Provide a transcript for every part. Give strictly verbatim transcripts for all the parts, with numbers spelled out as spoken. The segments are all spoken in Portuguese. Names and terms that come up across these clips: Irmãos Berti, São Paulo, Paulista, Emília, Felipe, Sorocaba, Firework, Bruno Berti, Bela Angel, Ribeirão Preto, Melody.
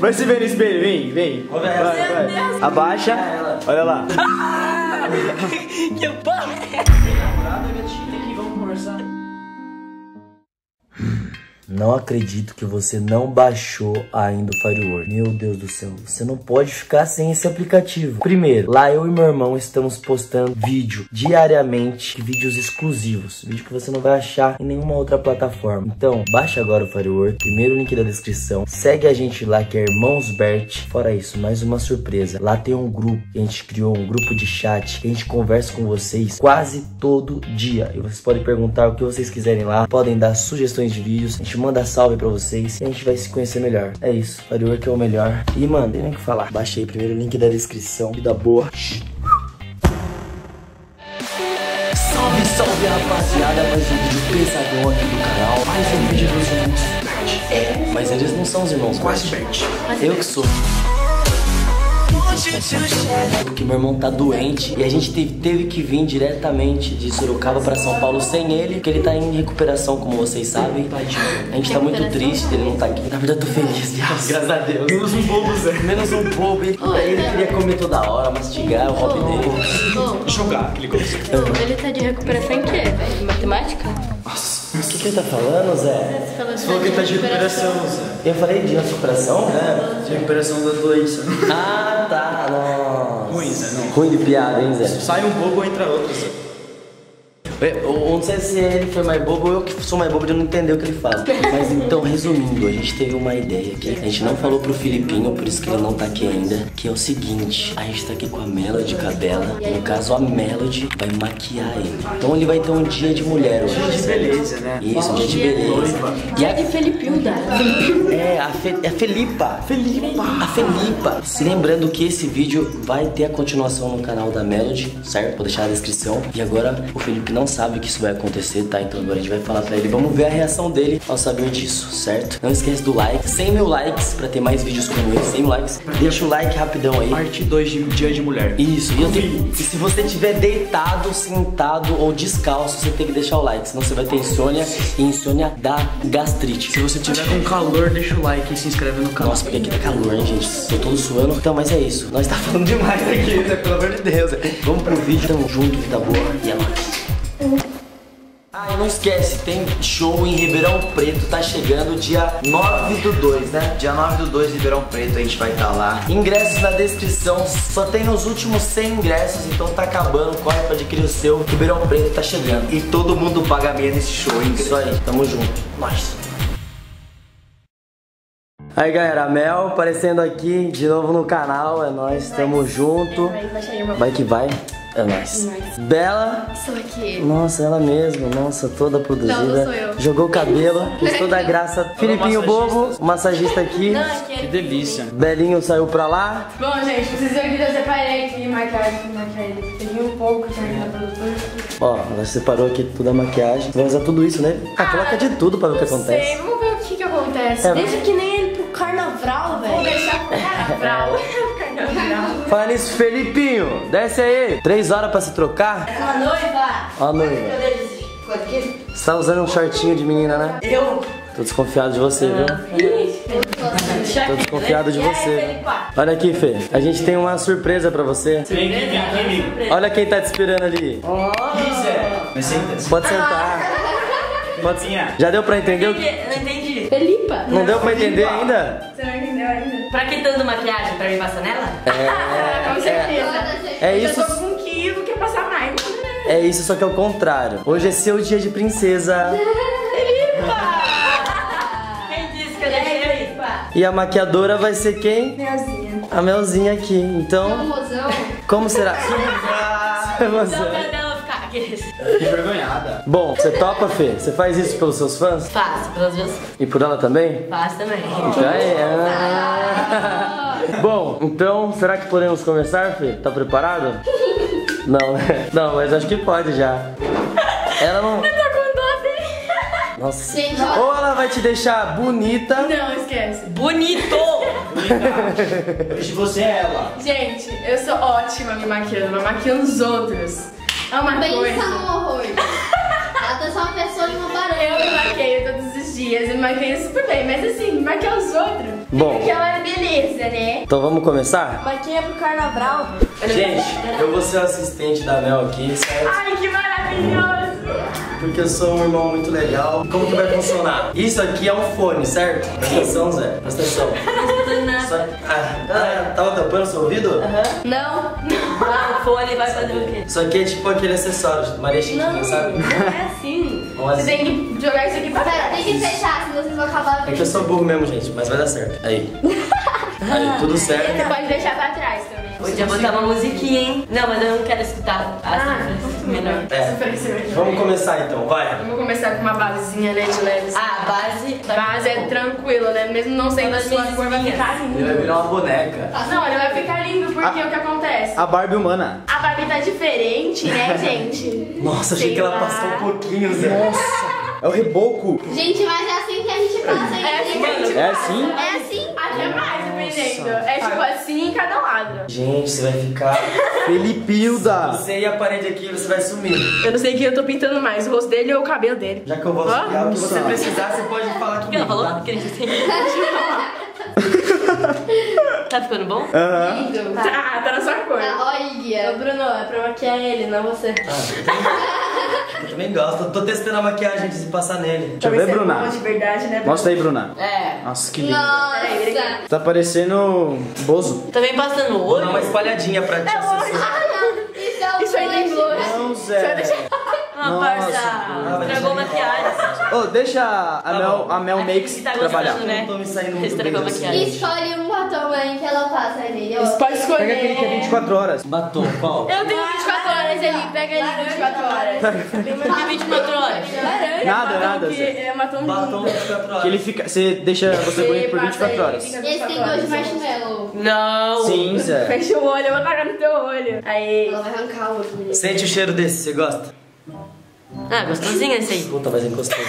Vai se ver no espelho, vem, vem. Olha ela. Vai, vai. Meu Deus. Abaixa. Olha lá. Ah! Que porra! Minha namorada, minha tia aqui, vamos conversar. Não acredito que você não baixou ainda o Firework. Meu Deus do céu, você não pode ficar sem esse aplicativo. Primeiro, lá eu e meu irmão estamos postando vídeo diariamente, vídeos exclusivos, vídeo que você não vai achar em nenhuma outra plataforma. Então, baixa agora o Firework, primeiro link da descrição. Segue a gente lá, que é Irmãos Berti. Fora isso, mais uma surpresa. Lá tem um grupo que a gente criou, um grupo de chat, que a gente conversa com vocês quase todo dia. E vocês podem perguntar o que vocês quiserem lá, podem dar sugestões de vídeos, a gente manda salve pra vocês e a gente vai se conhecer melhor. É isso, Firework é o melhor. E mano, tem nem o que falar. Baixei primeiro o link da descrição. Vida boa. Salve, salve rapaziada, mais um vídeo pesadão aqui do canal. Mais um vídeo dos irmãos Berti. É, mas eles não são os irmãos Quase Berti. Eu que sou. Porque meu irmão tá doente e a gente teve, teve que vir diretamente de Sorocaba pra São Paulo sem ele, porque ele tá em recuperação, como vocês sabem. A gente tá muito triste dele não tá aqui. Na verdade eu tô feliz, graças a Deus. Menos um bobo, Zé. Menos um bobo. Ele queria comer toda hora, mastigar, o hobby dele. Jogar, ele gosta. Ele tá de recuperação em quê, velho? Matemática? Nossa. O que, que ele tá falando, Zé? Você falou que ele tá de recuperação, Zé. Eu falei de recuperação, né? De recuperação da doença. Ah, tá. Nossa. Ruim, Zé. Não. Ruim de piada, hein, Zé? Sai um bobo ou entra outro, Zé. Eu não sei se ele foi mais bobo ou eu que sou mais bobo de não entender o que ele fala. Mas então, resumindo, a gente teve uma ideia aqui. A gente não falou pro Filipinho, por isso que ele não tá aqui ainda. Que é o seguinte, a gente tá aqui com a Melody, com a Bela. No caso, a Melody vai maquiar ele. Então ele vai ter um dia de mulher hoje. Dia de beleza, né? Isso, um dia de beleza. E a de Felipilda. É, a, Fe... a Felipa. Felipa. A Felipa. Se lembrando que esse vídeo vai ter a continuação no canal da Melody, certo? Vou deixar na descrição. E agora, o Felipe não sabe que isso vai acontecer, tá? Então agora a gente vai falar pra ele. Vamos ver a reação dele ao saber disso, certo? Não esquece do like. cem mil likes pra ter mais vídeos como esse. cem mil likes. Deixa o like rapidão aí. Parte dois de Dia de Mulher. Isso. E, eu tenho... e se você estiver deitado, sentado ou descalço, você tem que deixar o like. Senão você vai ter insônia e insônia da gastrite. Se você tiver com calor, deixa o like e se inscreve no canal. Nossa, porque aqui tá calor, hein, gente? Tô todo suando. Então, mas é isso. Nós tá falando demais aqui, né? Pelo amor de Deus. Vamos pro vídeo. Tamo junto, vida boa. E é nóis. Ah, e não esquece, tem show em Ribeirão Preto, tá chegando dia nove do dois, né? Dia nove do dois, Ribeirão Preto, a gente vai estar tá lá. Ingressos na descrição, só tem os últimos cem ingressos, então tá acabando, corre pra adquirir o seu. Ribeirão Preto tá chegando. E todo mundo paga meia nesse show, hein? Isso aí, tamo junto. Nós. Aí galera, Mel aparecendo aqui de novo no canal, é nóis, tamo junto. Vai que vai. É nóis. Nice. Bela. Estou aqui. Nossa, ela mesma. Nossa, toda produzida. Não, não sou eu. Jogou o cabelo. Fez toda a graça. Filipinho bobo. Massagista aqui. Não, aqui é que delícia. Belinho saiu pra lá. Bom, gente, vocês viram que eu separei aqui maquiagem, maquiagem. Peguei um pouco de maquiagem da produtora. Ó, ela separou aqui toda a maquiagem. Vai usar tudo isso, né? Ah, ah, coloca de tudo pra ver o que acontece. Sei. Vamos ver o que que acontece. É. Deixa que nem ele pro carnaval, velho. Vou deixar pro carnaval. Fala nisso, Felipinho, desce aí. Três horas pra se trocar? É uma noiva. Ó a noiva. Você tá usando um shortinho de menina, né? Eu. Tô desconfiado de você, viu? Tô desconfiado de você. Olha aqui, Fê. A gente tem uma surpresa pra você. Olha quem tá te esperando ali. Pode sentar. Pode sentar. Já deu pra entender? Não entendi. Felipa. Não deu pra entender ainda? Você não entendeu ainda? Pra que tanto maquiagem? Pra mim passar nela? É, com certeza. É, é isso. Eu tô com um quilo, quer passar mais. É isso, só que é o contrário. Hoje é seu dia de princesa. Felipa! Quem disse que eu deixei Felipa? E a maquiadora vai ser quem? Melzinha. A Melzinha aqui, então... Não, mozão. Como será? Mozão. Que vergonhada. Bom, você topa, Fê? Você faz isso pelos seus fãs? Faço, pelos meus fãs. E por ela também? Faço também. Então é. Ah. Bom, então, será que podemos começar, Fê? Tá preparado? Não, né? Não, mas acho que pode já. Ela não... Eu tô com doze. Nossa. Gente, ou ela vai te deixar bonita... Não, esquece. Bonito! Bonita. Hoje você é ela. Gente, eu sou ótima me maquiando, mas maquiando os outros. É uma Pensa coisa. Pensa no horror. Ela tá só uma pessoa de uma barulha. Eu me maqueio todos os dias, eu me maqueio super bem, mas assim, maquiar os outros. Bom. Porque ela é beleza. certeza, né? Então vamos começar? Mas quem é pro carnaval? Gente, eu vou ser o assistente da Mel aqui, certo? Ai, que maravilhoso! Porque eu sou um irmão muito legal. Como que vai funcionar? Isso aqui é um fone, certo? Presta atenção, Zé. Presta atenção. Só... Ah, ah, tava tampando o seu ouvido? Aham. Uhum. Não. Ah, o fone vai fazer o quê? Isso aqui é tipo aquele acessório, Maria Chiquinha, sabe? Não é assim. Você assim. Tem que jogar isso aqui pra trás. Tem que fechar, senão vocês vão acabar. É que eu sou burro mesmo, gente, mas vai dar certo. Aí. Aí, tudo certo. Você pode deixar pra trás também. Podia botar uma musiquinha, hein? Não, mas eu não quero escutar. Ah, ah melhor. É. Vamos começar então, vai. Vamos começar com uma basezinha, né, de leve. Ah, base... Base é tranquilo, né? Mesmo não sendo a sua cor, vai ficar lindo. Ele vai virar uma boneca. Não, ele vai ficar lindo, porque a... o que acontece? A Barbie humana. A Barbie tá diferente, né, gente? Nossa, achei Sei que ela lá. passou um pouquinho, Zé. Nossa. É o reboco. Gente, mas é assim que a gente passa. É assim que a gente passa. É assim? É assim. Até mais, dependendo. É tipo assim em cada lado. Gente, você vai ficar... Felipilda. Você e a parede aqui, você vai sumir. Eu não sei quem eu tô pintando mais, o rosto dele ou o cabelo dele. Já que eu vou sugar, o que você precisar, você pode falar comigo. Ela falou que a gente tem que falar. Tá ficando bom? Aham. Uhum. Tá, tá na sua cor. Ah, olha. Ô, Bruno, é pra maquiar ele, não você. Ah, eu também gosto. Eu tô testando a maquiagem antes de passar nele. Deixa eu ver, Bruna. É de verdade, né, Bruna? Mostra aí, Bruna. É. Nossa, que lindo. Nossa. Tá parecendo Bozo. Também passando o olho. Uma espalhadinha pra ti. É olho. Isso aí nem blur. Não, Zé. Uma parça. Estragou maquiagem. Oh, deixa a tá Mel, a Mel Makes tá trabalhar. Né? Tô me saindo muito bem assim. Escolhe um batom aí que ela passa nele. Pode escolher. Pega aquele que é vinte e quatro horas. Batom, qual? Eu tenho vinte e quatro horas ali. Pega ele vinte e quatro horas. Tem vinte e quatro horas. Laranja. Nada, nada. É batom batom vinte e quatro horas. Que ele fica, você deixa você bonito por vinte e quatro horas. Esse tem gosto de marshmallow. Não. Sim, Zé. Fecha o olho, eu vou pagar no teu olho. Aí. Ela vai arrancar o olho. Sente o cheiro desse, você gosta? Ah, gostosinha esse aí. Puta, mas encostei.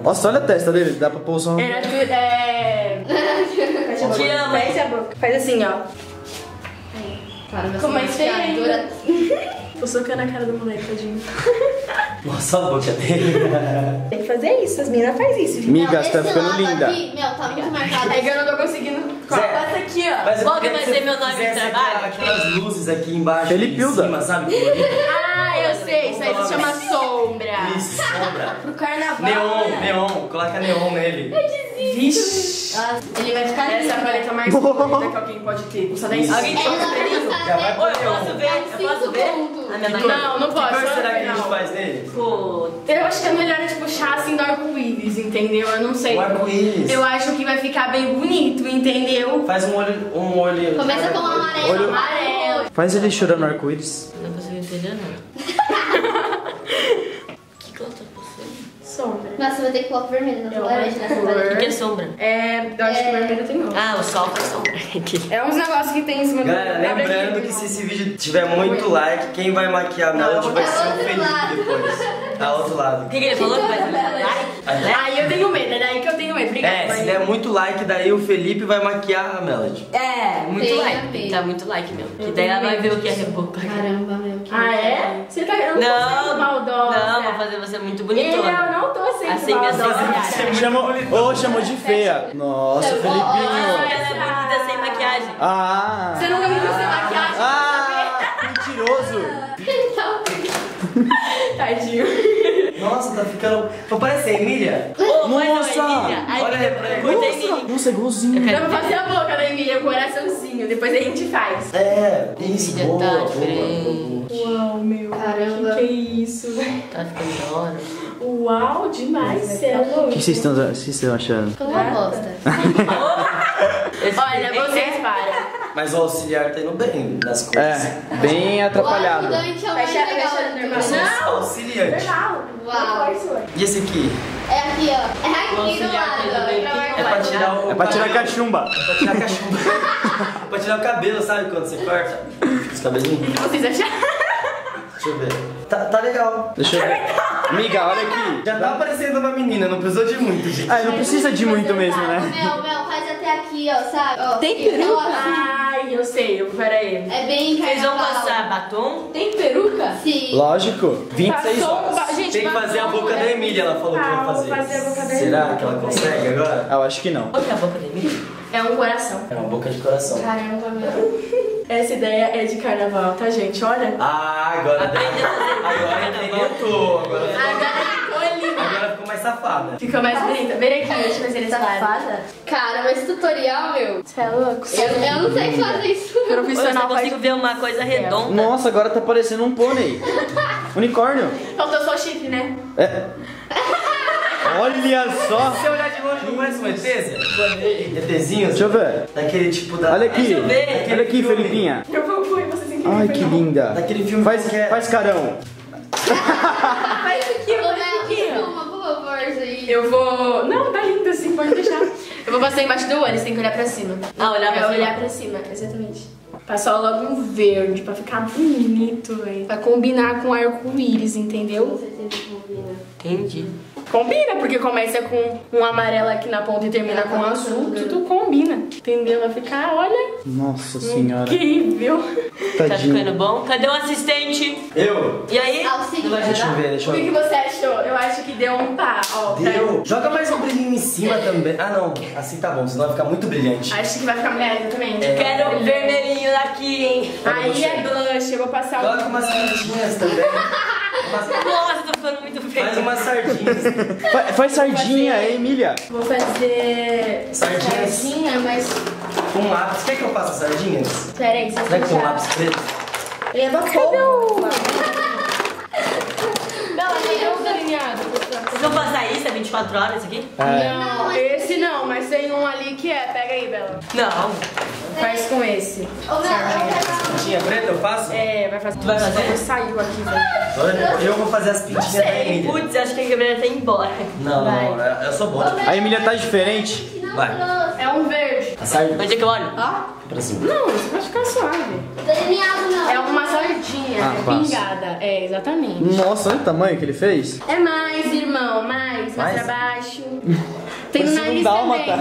Nossa, olha a testa dele, dá pra pôr o som. É, é... Te amo, fecha a boca. Faz assim, ó. Para, como é que é ainda? Tô socando a cara do moleque, tadinho. Nossa, a boca dele. Tem que fazer isso, as meninas fazem isso, gente. Miga, você tá ficando linda. Aqui, meu, tá muito marcado. É que eu não tô conseguindo. Passa aqui, ó. Qual que vai ser meu nome de trabalho? Aquelas luzes aqui embaixo, em cima, sabe? Ah, eu sei, isso aí se chama sombra. Isso, sombra. Pro carnaval. Neon, neon, coloca neon nele. Eu desisto. Vixe. Ele vai ficar lindo. Essa é a paleta mais bonita que alguém pode ter. Alguém pode ter isso? Oi, eu posso ver? Eu posso ver? Não, não posso. Que cor será que a gente faz nele? Eu acho que é melhor a gente puxar assim do arco-íris, entendeu? Eu não sei. O arco-íris. Eu acho que vai ficar bem bonito, entendeu? Faz um olho... um olho. Começa com o amarelo. Amarelo. Faz ele chorando no arco-íris. Não consigo entender, não. Que cor tá passando? Sombra. Nossa, vai ter que colocar vermelho, não tem laranja nessa parede. O que é sombra? É, eu acho que vermelho tem não. Ah, o sol faz sombra. É uns negócios que tem em cima do... Galera, lembrando que se esse vídeo tiver muito like, quem vai maquiar a Melody vai ser um Felipe depois. Tá, outro lado. O que ele falou que vai dar like? Aí eu tenho medo, é daí que eu tenho medo. Obrigada. É, se der muito like, daí o Felipe vai maquiar a Melody. É, muito like. Tá muito like mesmo. Que daí ela vai ver o que é reboco. Caramba, meu. Ah, é? Você tá vendo? Não, maldosa. Não, vou fazer você muito bonitona. Eu não tô assim, assim me chamou, oh, chamou de feia. Nossa, Felipinho. Ela é bonita sem maquiagem. Ah. Você nunca me viu sem maquiagem? Ah, mentiroso. Tadinho. Nossa, tá ficando... Vou parecer a Emília. Oh, nossa. Olha aí pra ele. Nossa, é igualzinho. Eu quero fazer a boca da Emília, o coraçãozinho. Depois a gente faz. É, isso, boa, boa, boa. Uau, meu. Caramba. Que isso, velho. Tá ficando da hora. Uau, demais, Celo. O que vocês estão achando? Ficou uma bosta. Olha, vocês param. Mas o auxiliar tá indo bem nas coisas. É, bem atrapalhado. Não, auxiliante. Uau. E esse aqui? É aqui, ó. É aqui do lado. É pra tirar o... É pra tirar a cachumba. É pra tirar a cachumba. É pra tirar o cabelo, sabe? Quando você corta os cabelinhos. O que vocês acharam? Deixa eu ver. Tá, tá legal. Deixa eu ver. Miga, olha aqui. Já tá aparecendo uma menina, não precisou de muito, gente. Ah, não precisa de muito mesmo, né? Mel, Mel, faz até aqui, ó, sabe? Ó, tem peruca? Ai, eu sei, eu, peraí. É bem carnaval. Vocês vão passar batom? Tem peruca? Sim. Lógico. vinte e seis horas. Gente, tem que fazer a boca da Emília, ela falou que ia fazer. Será que ela consegue agora? Ah, eu acho que não. Olha a boca da Emília. É um coração. É uma boca de coração. Caramba, meu. Essa ideia é de carnaval, tá, gente? Olha. Ah, agora deu. Agora entendeu. Agora ficou Agora ficou mais safada. Ficou mais bonita. Vem aqui, eu te fazer safada. Cara, mas esse tutorial, meu. Você é louco? Eu, eu não sei fazer isso. Profissional, eu só consigo ver uma coisa redonda. Nossa, agora tá parecendo um pônei. Unicórnio. Faltou só o chifre, né? É. Olha só! Se você olhar de longe, não parece uma E T zinha? ETzinho? Deixa eu ver. Daquele tipo da... Olha aqui! Deixa eu ver. Olha aqui, Felipinha! Eu vou pôr vocês em que Ai, que linda! Daquele filme faz, que é... Faz carão! Faz isso aqui, faz isso aqui! Por favor, gente! Eu vou... Não, tá lindo assim, pode deixar. Eu vou passar embaixo do olho, você tem que olhar pra cima. Ah, olhar pra cima. É olhar pra cima, exatamente. Passar logo um verde pra ficar bonito, velho. Pra combinar com arco-íris, entendeu? Com certeza combina. Entendi. Combina, porque começa com um amarelo aqui na ponta e termina com um azul, tudo combina. Entendeu? Vai ficar, olha... Nossa Senhora. Incrível. Tadinho. Tá ficando bom? Cadê o assistente? Eu? E aí? Ah, sim, vai, deixa eu ver, deixa eu ver. O que que você achou? Eu acho que deu um pá, ó. Deu. Tá... Joga mais um brilhinho em cima também. Ah, não. Assim tá bom, senão vai ficar muito brilhante. Acho que vai ficar melhor também. É. Quero um vermelhinho daqui, hein? Aí você... é blush, eu vou passar... Coloca um... umas sardinhas também. Nossa, tô ficando muito feio. Faz umas sardinhas. Faz, faz sardinha, fazer... Emília. Vou fazer sardinhas. Sardinha, mas... Com lápis. Quer que eu faça sardinhas? Pera aí, você Será que tem um lápis preto? Ele é bacão. Não, ele é um delineado. Vocês vão passar isso? É vinte e quatro horas aqui? É. Não, esse não, mas tem um ali que é. Pega aí, Bela. Não. Faz com esse. As pintinhas pretas eu faço? É, vai fazer. Tu vai fazer? Saiu aqui, velho. Eu vou fazer as pintinhas da Emília. Putz, acho que a Emília tá indo embora. Não, não, eu sou boa. A Emília tá diferente? Vai. É um verde. Onde é que eu olho? Ó. Pra cima. Não, isso vai ficar suave. Delineado não. É uma sardinha, ah, é pingada. É, exatamente. Nossa, olha o tamanho que ele fez. É mais, irmão, mais. Mais, mais pra baixo. Tem o nariz também, tá?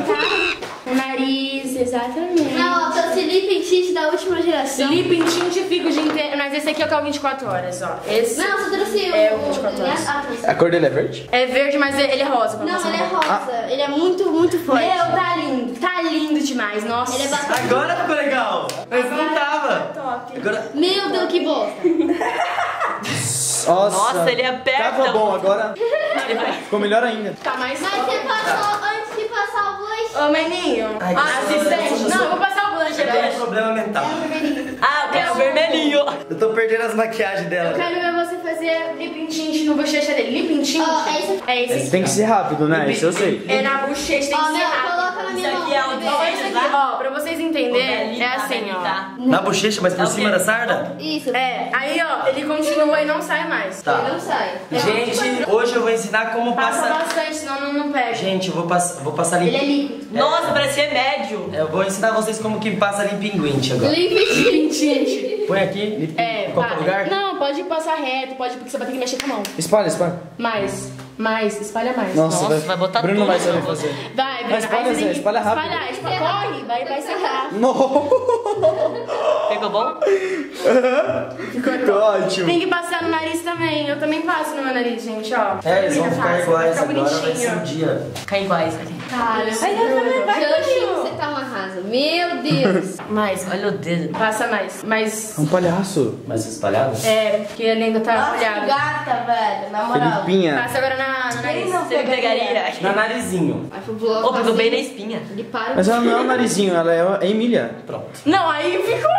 O nariz, exatamente. Não, tô esse lip tint da última geração. Lip tint fica o dia inteiro. Mas esse aqui é o que é o vinte e quatro horas, ó. Esse não, você trouxe o... É o vinte e quatro horas. A cor dele é verde? É verde, mas ele é rosa. Não, ele é rosa. Ah. Ele é muito, muito forte. Meu, tá lindo. Tá lindo demais, nossa. Ele é bacana. Agora ficou legal. Mas agora não tava. Top. Agora... Meu Deus, que bosta. Nossa. Nossa, ele aperta. Tava bom, agora ficou melhor ainda. Tá mais... Mas você passou tá. antes de passar o blush. Ô, maninho. Ai, ah, assistente. Não, eu vou passar o blush. É um problema mental. É o vermelhinho. Ah, eu quero o vermelhinho. Eu tô perdendo as maquiagens dela. Eu quero ver você fazer lip tint no bochecha dele. Lip tint? Oh, é isso. É esse. Esse tem que ser rápido, né? Isso eu sei. É na bochecha, tem oh, que meu, ser rápido. Coloca na minha mão. Isso aqui é o... Ó, é oh, pra vocês entenderem, é assim, ó. Tá. Na bochecha, mas por okay. cima da sarda? Isso. É, aí, ó, ele continua e não sai mais. Tá. Ele não sai. É. Gente, hoje eu vou ensinar como Passa passar... Passa bastante, senão não, não pega. Gente, eu vou, pass... vou passar limpo. Ele é líquido. É. Nossa, parece remédio. Eu vou ensinar vocês como que passa limpinguinte agora. Limpinguinte. Põe aqui, limpinguinte. É, qualquer lugar? Não, pode passar reto, pode, porque você vai ter que mexer com a mão. Espalha, espalha. Mais. Mais, espalha mais. Nossa, Nossa vai, vai botar Bruno tudo. Bruno vai saber fazer. Vai, Bruno. Mas espalha, Zé, espalha rápido. Espalha, espalha, corre, vai, vai serrar. Ficou bom? Ficou Ficou ótimo. Tem que passar no nariz também. Eu também passo no meu nariz, gente, ó. É, eles vão ficar iguais agora, vai ser um dia. Ficar iguais aqui. Cara, você tá uma rasa. Meu Deus. Mais, olha o dedo. Passa mais, mais. É um palhaço. Mais espalhado? É, porque ele ainda tá espalhado. Gata, velho, na moral. Felipinha. Passa agora na, na nariz. Você pegaria? Na narizinho. Ô, pegou bem na espinha. Ele para. Mas ela não é o narizinho, ela é a Emília. Pronto. Não, aí ficou...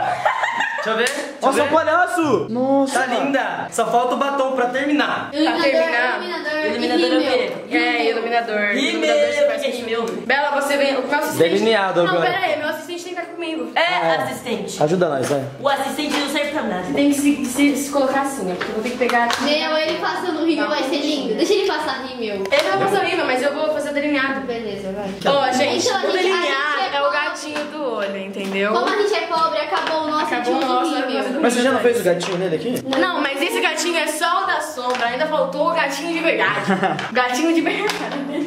Deixa eu ver. Deixa Nossa, ver. palhaço! Nossa! Tá linda! Só falta o batom pra terminar. Iluminador, pra terminar. Iluminador, iluminador é o quê? É, iluminador. Rimeu, porque rimeu. Bela, você vem. O meu assistente. Delineado agora. Não, pera aí, meu assistente tem que estar comigo. É, ah, assistente. Ajuda nós, vai. O assistente não serve pra nada. Você tem que se, se, se colocar assim, ó. Porque eu vou ter que pegar. Aqui. Meu, ele passando o rímel vai ser lindo. Deixa ele passar rímel. Ele vai passar rímel, mas eu vou fazer o delineado. Beleza, vai. Ó, oh, gente, então, o delineado é, é o gatinho do olho, entendeu? Como a gente é pobre, acabou o nosso acabou de Mas você já não fez o gatinho nele aqui? Não, mas esse gatinho é só o da sombra. Ainda faltou o gatinho de verdade. Gatinho de verdade.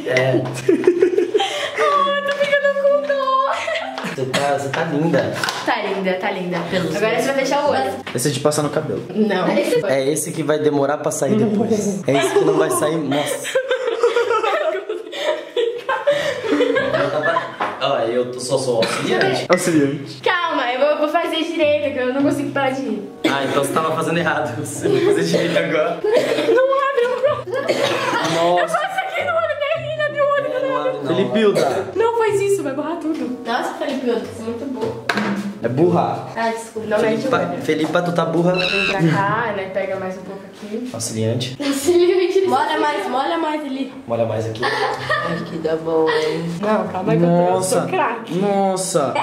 É. Ai, tô ficando com dor. Você tá, você tá linda. Tá linda, tá linda. Agora você vai fechar o olho. Esse é de passar no cabelo. Não. É esse que vai demorar pra sair depois. É esse que não vai sair. Nossa. Ó, eu eu tô, só sou auxiliante. Auxiliante. Calma, eu vou, vou fazer direito, que eu não consigo parar de rir. Ah, então você tava fazendo errado. Você vai fazer direito agora. Não abre, não abre. Nossa. Eu faço aqui no olho da Irina, deu olho é, não abre. Felipilda. Não faz isso, vai borrar tudo. Nossa, Felipilda, você é muito burro. É burra. Ah, desculpa, não é de Felipa, tu tá burra. Vem pra cá, né? Pega mais um pouco aqui. Auxiliante. Auxiliante. Molha mais, molha mais ali. Molha mais aqui. Ai, que dá bom. Não, calma aí que eu sou craque. Nossa.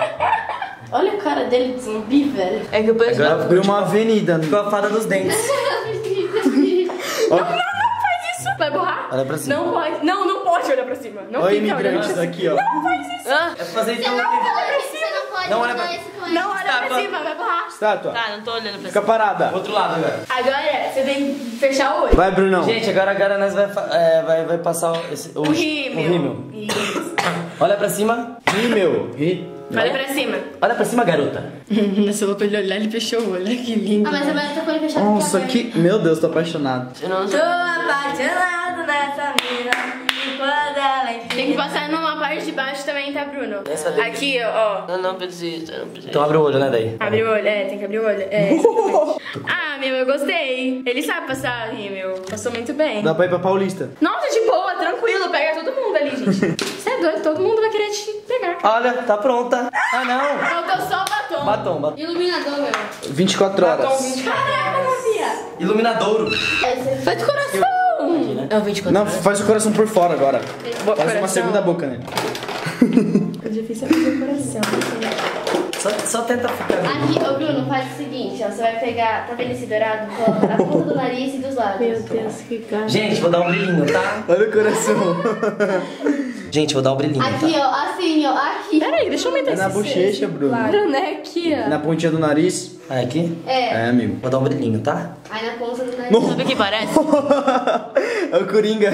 Olha o cara dele de zumbi, velho. É que eu penso. Agora abriu uma avenida com a fada dos dentes. Não, não, não faz isso. Vai borrar? Olha pra cima. Não pode. Não, não pode olhar pra cima. Não olha imigrantes aqui, ó. Não faz isso. É fazer isso. Não olha pra cima. Não olha pra cima. Não olha Estátua. pra cima, vai borrar. Estátua. Tá, não tô olhando pra cima. Fica parada. Outro lado agora. Agora você tem que fechar o olho. Vai, Brunão. Gente, agora, agora nós vai, é, vai, vai passar esse, o, o rímel. O rímel. Isso. Olha pra cima. Rímel. Rí... Olha pra cima. Olha pra cima, garota. Nossa, eu vou pra ele olhar, ele fechou o olho. Que lindo. Ah, mas agora tá com ele fechado. Nossa, que... Meu Deus, tô apaixonado. Eu não tô apaixonado nessa mina. Tem que passar numa parte de baixo também, tá, Bruno? Aqui, ó. Eu não preciso, eu não preciso. Então abre o olho, né, daí? Abre o olho, é, tem que abrir o olho. É, ah, meu, eu gostei. Ele sabe passar rímel. Passou muito bem. Dá pra ir pra Paulista. Nossa, de boa, tranquilo. Pega todo mundo ali, gente. Você é doido, todo mundo vai querer te pegar. Olha, tá pronta. Ah, não. Faltou só o batom. Batom, batom. Iluminador, meu. vinte e quatro horas. Batom, vinte e quatro. Caraca, Maria. Iluminadouro. Foi de coração. Aqui, né? Não, vinte e quatro. Não, faz o coração por fora agora. Boa, faz coração. Uma segunda boca nele. Eu já fiz fazer o coração. Só, só tenta ficar. Aqui, ô Bruno, faz o seguinte, ó. Você vai pegar, tá vendo esse dourado? Coloca na ponta do nariz e dos lábios. Meu Deus, que cara. Gente, vou dar um brilhinho, tá? Olha o coração. Gente, vou dar um brilhinho. Aqui, tá? Ó, assim, ó, aqui. Peraí, deixa eu aumentar esse. É na bochecha, Bruno. Claro. Bruno, é aqui, ó. Na pontinha do nariz. Ah, é aqui? É. É, amigo. Vou dar um brilhinho, tá? Aí na ponta do nariz. Não. Sabe o que parece? É o Coringa.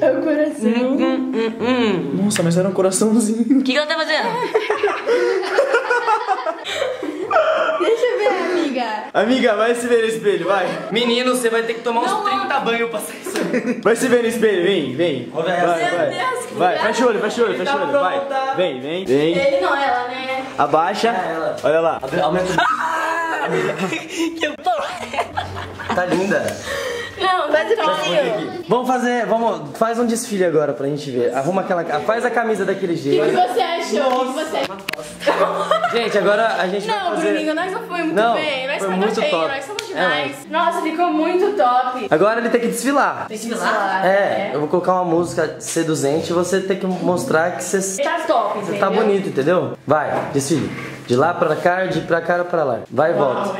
É o coração. Hum, hum, hum, hum. Nossa, mas era um coraçãozinho. O que, que ela tá fazendo? Deixa eu ver, amiga. Amiga, vai se ver no espelho, vai. Menino, você vai ter que tomar não, uns trinta banhos pra sair isso. Vai se ver no espelho, vem, vem. Vai, vai, vai. Deus, vai, fecha o olho, fecha o olho, fecha o olho, vai. Vem, vem, vem. Ele não, ela, né? Abaixa. Ah, ela. Olha lá. Aumenta o... Ah! Que bom. Tá linda. Não, faz o brilhinho. Vamos fazer, vamos, faz um desfile agora pra gente ver. Arruma aquela, faz a camisa daquele jeito. O que, que você achou? O que você achou? Gente, agora a gente não, vai fazer... Não, Bruninho, nós não foi muito não, bem, nós foi muito bem, top. Nós somos demais. É. Nossa, ficou muito top. Agora ele tem que desfilar. Tem que desfilar? É, é, eu vou colocar uma música seduzente e você tem que mostrar que você... Tá top, entendeu? Tá bonito, entendeu? Vai, desfile. De lá pra cá, de pra cá pra lá. Vai e volta.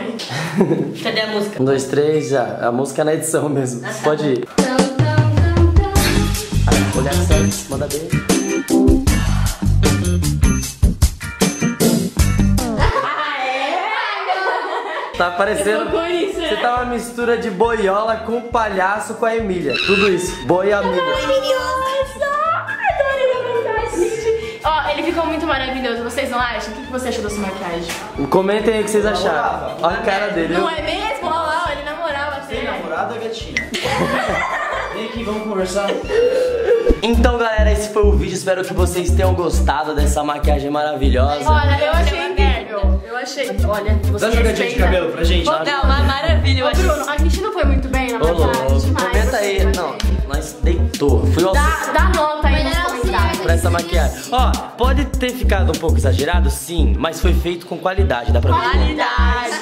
Cadê a música? Um, dois, três, já. A música é na edição mesmo. Nossa. Pode ir. Olhar certo, manda bem. Ah, é? Tá parecendo. Você tá uma mistura de boiola com palhaço com a Emília. Tudo isso. Boiamília. Ó, oh, ele ficou muito maravilhoso, vocês não acham? O que você achou da sua maquiagem? Comentem aí o que vocês acharam. Olha a cara dele. Não é mesmo? Olha lá, ele namorava assim. Tem namorado ou gatinha? Vem aqui, vamos conversar. Então, galera, esse foi o vídeo. Espero que vocês tenham gostado dessa maquiagem maravilhosa. Olha, eu achei incrível. Eu achei. Olha, você. Dá uma jogadinha de cabelo pra gente? Não, não, uma maravilha. Eu Ô, Bruno, achei... a gente não foi muito bem na maquiagem. Comenta aí. Não, nós deitou. Fui ao... Dá, dá nota aí, né? Pra essa maquiagem. Ó, pode ter ficado um pouco exagerado, sim, mas foi feito com qualidade, dá pra ver. Qualidade!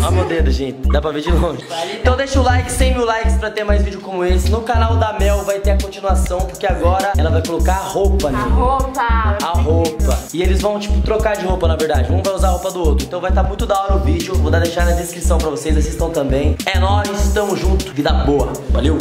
Olha meu dedo, gente, dá pra ver de longe. Qualidade. Então deixa o like, cem mil likes pra ter mais vídeo como esse. No canal da Mel vai ter a continuação, porque agora ela vai colocar a roupa, né? A roupa! A roupa. E eles vão, tipo, trocar de roupa, na verdade. Um vai usar a roupa do outro. Então vai estar muito da hora o vídeo. Vou deixar na descrição pra vocês, assistam também. É nóis, tamo junto, vida boa. Valeu!